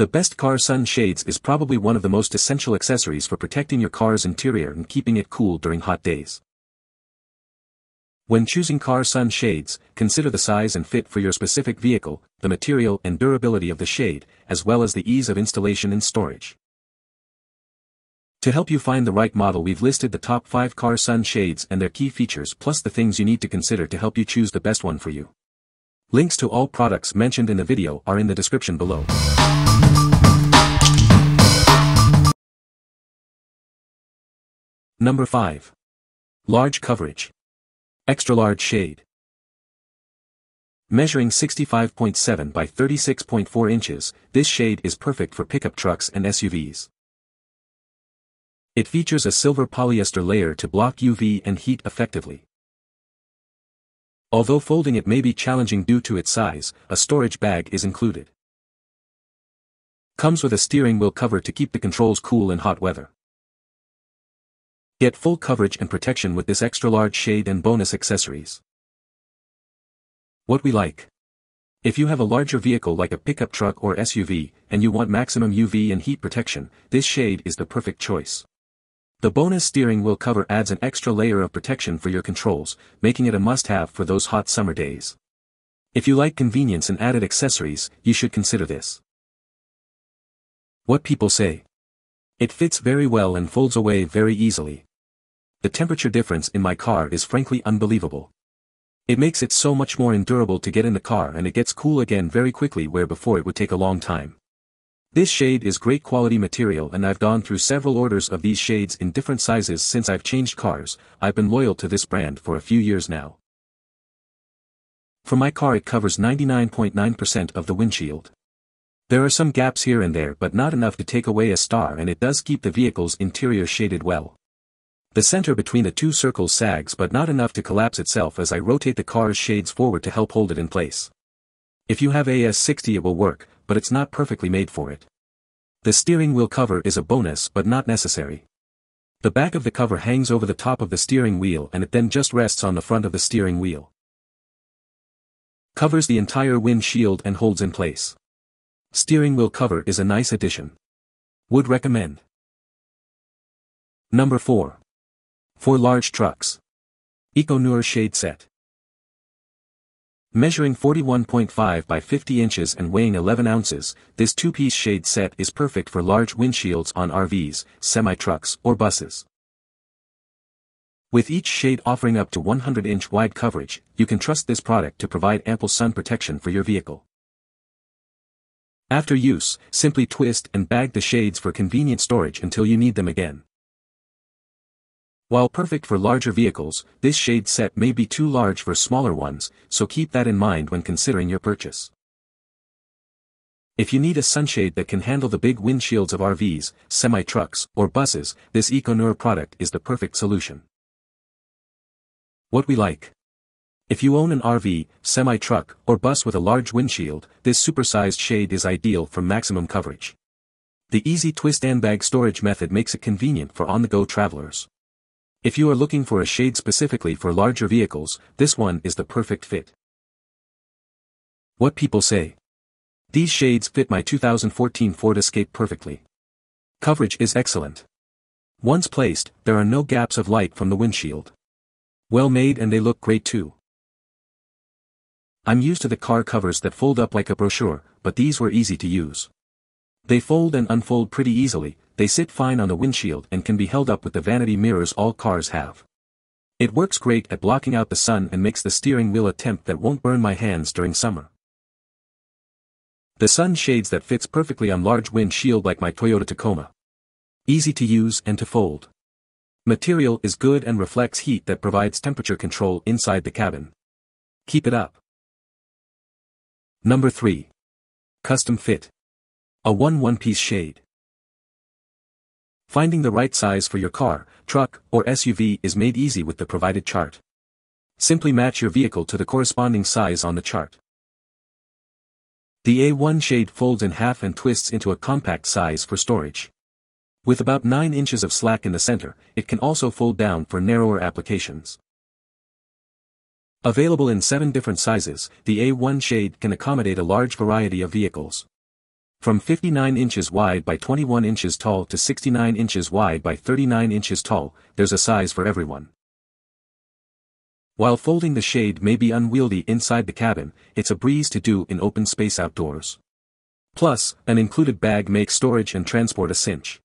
The best car sun shades is probably one of the most essential accessories for protecting your car's interior and keeping it cool during hot days. When choosing car sun shades, consider the size and fit for your specific vehicle, the material and durability of the shade, as well as the ease of installation and storage. To help you find the right model, we've listed the top 5 car sun shades and their key features, plus the things you need to consider to help you choose the best one for you. Links to all products mentioned in the video are in the description below. Number 5. Large coverage. Extra large shade. Measuring 65.7 by 36.4 inches, this shade is perfect for pickup trucks and SUVs. It features a silver polyester layer to block UV and heat effectively. Although folding it may be challenging due to its size, a storage bag is included. Comes with a steering wheel cover to keep the controls cool in hot weather. Get full coverage and protection with this extra-large shade and bonus accessories. What we like. If you have a larger vehicle like a pickup truck or SUV, and you want maximum UV and heat protection, this shade is the perfect choice. The bonus steering wheel cover adds an extra layer of protection for your controls, making it a must-have for those hot summer days. If you like convenience and added accessories, you should consider this. What people say. It fits very well and folds away very easily. The temperature difference in my car is frankly unbelievable. It makes it so much more endurable to get in the car, and it gets cool again very quickly where before it would take a long time. This shade is great quality material, and I've gone through several orders of these shades in different sizes since I've changed cars. I've been loyal to this brand for a few years now. For my car, it covers 99.9% of the windshield. There are some gaps here and there, but not enough to take away a star, and it does keep the vehicle's interior shaded well. The center between the two circles sags, but not enough to collapse itself as I rotate the car's shades forward to help hold it in place. If you have AS60 it will work, but it's not perfectly made for it. The steering wheel cover is a bonus but not necessary. The back of the cover hangs over the top of the steering wheel, and it then just rests on the front of the steering wheel. Covers the entire windshield and holds in place. Steering wheel cover is a nice addition. Would recommend. Number 4. For large trucks. EcoNour shade set. Measuring 41.5 by 50 inches and weighing 11 ounces, this two-piece shade set is perfect for large windshields on RVs, semi-trucks, or buses. With each shade offering up to 100-inch wide coverage, you can trust this product to provide ample sun protection for your vehicle. After use, simply twist and bag the shades for convenient storage until you need them again. While perfect for larger vehicles, this shade set may be too large for smaller ones, so keep that in mind when considering your purchase. If you need a sunshade that can handle the big windshields of RVs, semi-trucks, or buses, this EcoNour product is the perfect solution. What we like. If you own an RV, semi-truck, or bus with a large windshield, this supersized shade is ideal for maximum coverage. The easy twist and bag storage method makes it convenient for on-the-go travelers. If you are looking for a shade specifically for larger vehicles, this one is the perfect fit. What people say. These shades fit my 2014 Ford Escape perfectly. Coverage is excellent. Once placed, there are no gaps of light from the windshield. Well made, and they look great too. I'm used to the car covers that fold up like a brochure, but these were easy to use. They fold and unfold pretty easily, they sit fine on the windshield and can be held up with the vanity mirrors all cars have. It works great at blocking out the sun and makes the steering wheel a temp that won't burn my hands during summer. The sun shades that fits perfectly on large windshield like my Toyota Tacoma. Easy to use and to fold. Material is good and reflects heat that provides temperature control inside the cabin. Keep it up. Number 3. Custom fit. A1 one-piece shade. Finding the right size for your car, truck, or SUV is made easy with the provided chart. Simply match your vehicle to the corresponding size on the chart. The A1 shade folds in half and twists into a compact size for storage. With about 9 inches of slack in the center, it can also fold down for narrower applications. Available in 7 different sizes, the A1 shade can accommodate a large variety of vehicles. from 59 inches wide by 21 inches tall to 69 inches wide by 39 inches tall, there's a size for everyone. While folding the shade may be unwieldy inside the cabin, it's a breeze to do in open space outdoors. Plus, an included bag makes storage and transport a cinch.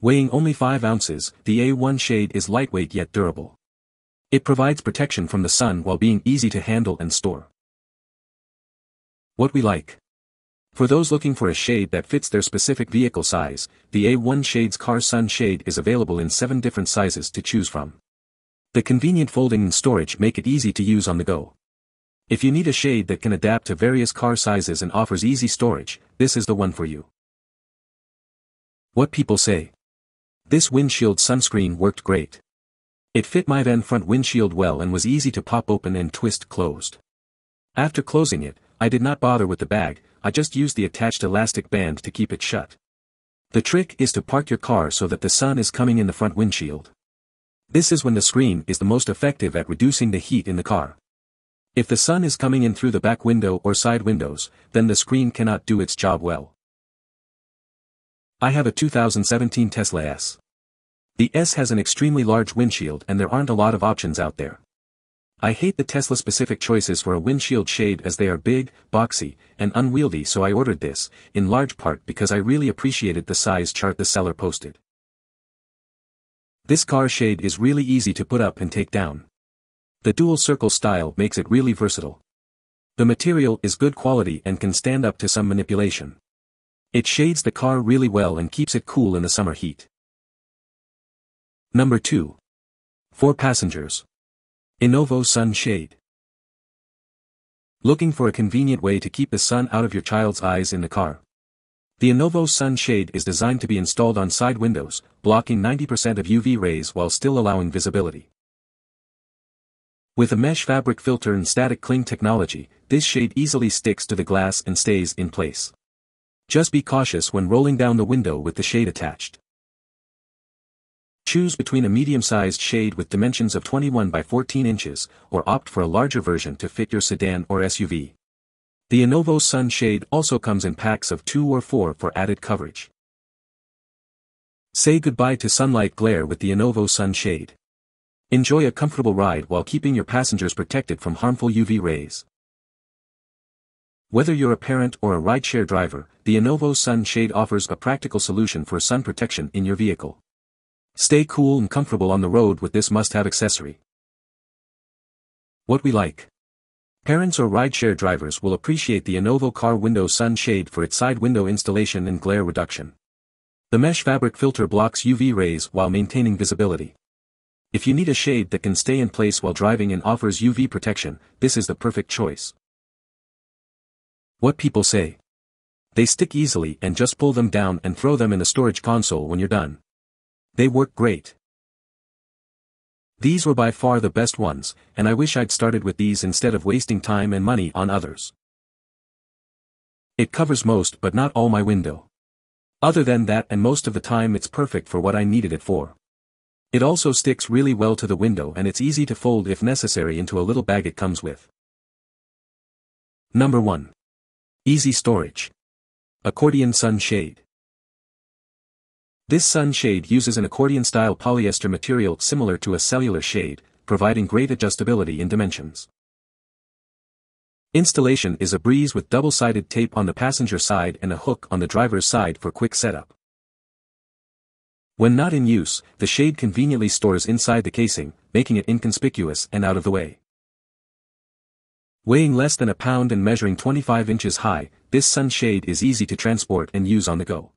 Weighing only 5 ounces, the A1 shade is lightweight yet durable. It provides protection from the sun while being easy to handle and store. What we like. For those looking for a shade that fits their specific vehicle size, the A1 Shade's Car Sun Shade is available in 7 different sizes to choose from. The convenient folding and storage make it easy to use on the go. If you need a shade that can adapt to various car sizes and offers easy storage, this is the one for you. What people say. This windshield sunscreen worked great. It fit my van front windshield well and was easy to pop open and twist closed. After closing it, I did not bother with the bag, I just used the attached elastic band to keep it shut. The trick is to park your car so that the sun is coming in the front windshield. This is when the screen is the most effective at reducing the heat in the car. If the sun is coming in through the back window or side windows, then the screen cannot do its job well. I have a 2017 Tesla S. The S has an extremely large windshield and there aren't a lot of options out there. I hate the Tesla-specific choices for a windshield shade as they are big, boxy, and unwieldy, so I ordered this, in large part because I really appreciated the size chart the seller posted. This car shade is really easy to put up and take down. The dual circle style makes it really versatile. The material is good quality and can stand up to some manipulation. It shades the car really well and keeps it cool in the summer heat. Number 2. For passengers. Enovoe Sun Shade. Looking for a convenient way to keep the sun out of your child's eyes in the car? The Enovoe Sun Shade is designed to be installed on side windows, blocking 90% of UV rays while still allowing visibility. With a mesh fabric filter and static cling technology, this shade easily sticks to the glass and stays in place. Just be cautious when rolling down the window with the shade attached. Choose between a medium-sized shade with dimensions of 21 by 14 inches, or opt for a larger version to fit your sedan or SUV. The Enovoe Sun Shade also comes in packs of 2 or 4 for added coverage. Say goodbye to sunlight glare with the Enovoe Sun Shade. Enjoy a comfortable ride while keeping your passengers protected from harmful UV rays. Whether you're a parent or a rideshare driver, the Enovoe Sun Shade offers a practical solution for sun protection in your vehicle. Stay cool and comfortable on the road with this must-have accessory. What we like. Parents or rideshare drivers will appreciate the Enovoe Car Window Sun Shade for its side window installation and glare reduction. The mesh fabric filter blocks UV rays while maintaining visibility. If you need a shade that can stay in place while driving and offers UV protection, this is the perfect choice. What people say. They stick easily and just pull them down and throw them in the storage console when you're done. They work great. These were by far the best ones, and I wish I'd started with these instead of wasting time and money on others. It covers most but not all my window. Other than that, and most of the time it's perfect for what I needed it for. It also sticks really well to the window and it's easy to fold if necessary into a little bag it comes with. Number 1. Easy storage. Accordion Sun Shade. This sun shade uses an accordion-style polyester material similar to a cellular shade, providing great adjustability in dimensions. Installation is a breeze with double-sided tape on the passenger side and a hook on the driver's side for quick setup. When not in use, the shade conveniently stores inside the casing, making it inconspicuous and out of the way. Weighing less than a pound and measuring 25 inches high, this sun shade is easy to transport and use on the go.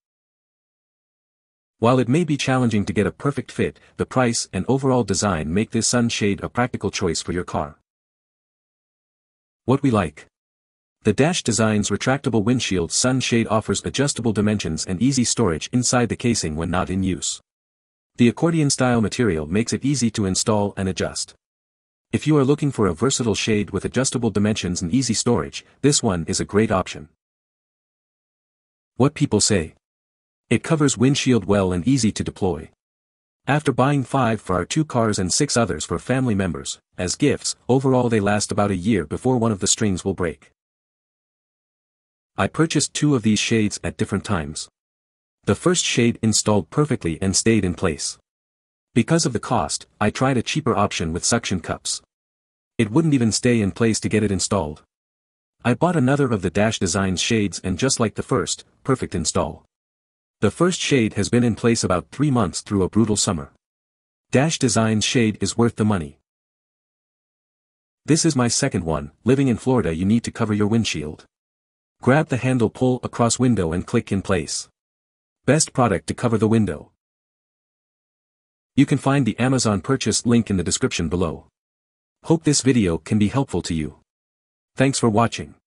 While it may be challenging to get a perfect fit, the price and overall design make this sun shade a practical choice for your car. What we like. The Dash Design's retractable windshield sun shade offers adjustable dimensions and easy storage inside the casing when not in use. The accordion-style material makes it easy to install and adjust. If you are looking for a versatile shade with adjustable dimensions and easy storage, this one is a great option. What people say. It covers windshield well and easy to deploy. After buying 5 for our 2 cars and 6 others for family members, as gifts, overall they last about a year before one of the strings will break. I purchased two of these shades at different times. The first shade installed perfectly and stayed in place. Because of the cost, I tried a cheaper option with suction cups. It wouldn't even stay in place to get it installed. I bought another of the Dash Design shades and just like the first, perfect install. The first shade has been in place about 3 months through a brutal summer. Dash Design shade is worth the money. This is my second one. Living in Florida, you need to cover your windshield. Grab the handle, pull across window and click in place. Best product to cover the window. You can find the Amazon purchase link in the description below. Hope this video can be helpful to you. Thanks for watching.